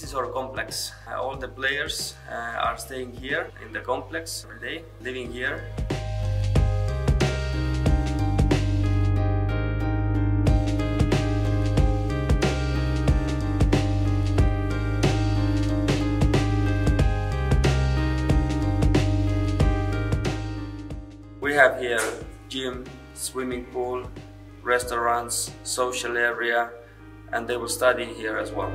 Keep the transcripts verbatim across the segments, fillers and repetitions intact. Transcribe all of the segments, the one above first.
This is our complex. Uh, all the players uh, are staying here in the complex every day, living here. We have here gym, swimming pool, restaurants, social area, and they will study here as well.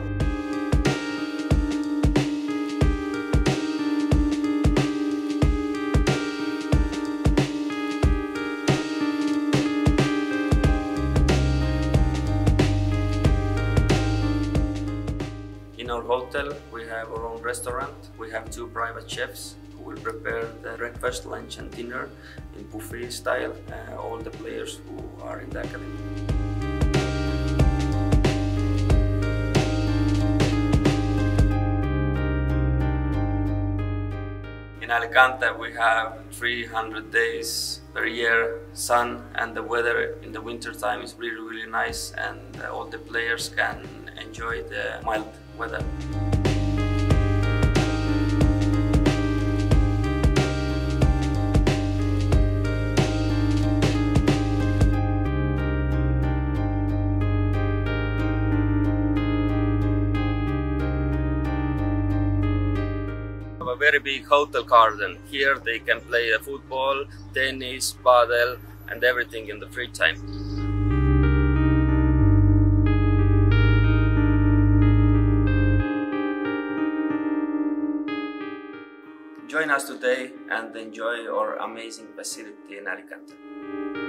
In our hotel we have our own restaurant, we have two private chefs. We'll prepare the breakfast, lunch and dinner in buffet style, uh, all the players who are in the academy. In Alicante we have three hundred days per year sun, and the weather in the winter time is really really nice, and uh, all the players can enjoy the mild weather. A very big hotel garden. Here they can play football, tennis, paddle and everything in the free time. Join us today and enjoy our amazing facility in Alicante.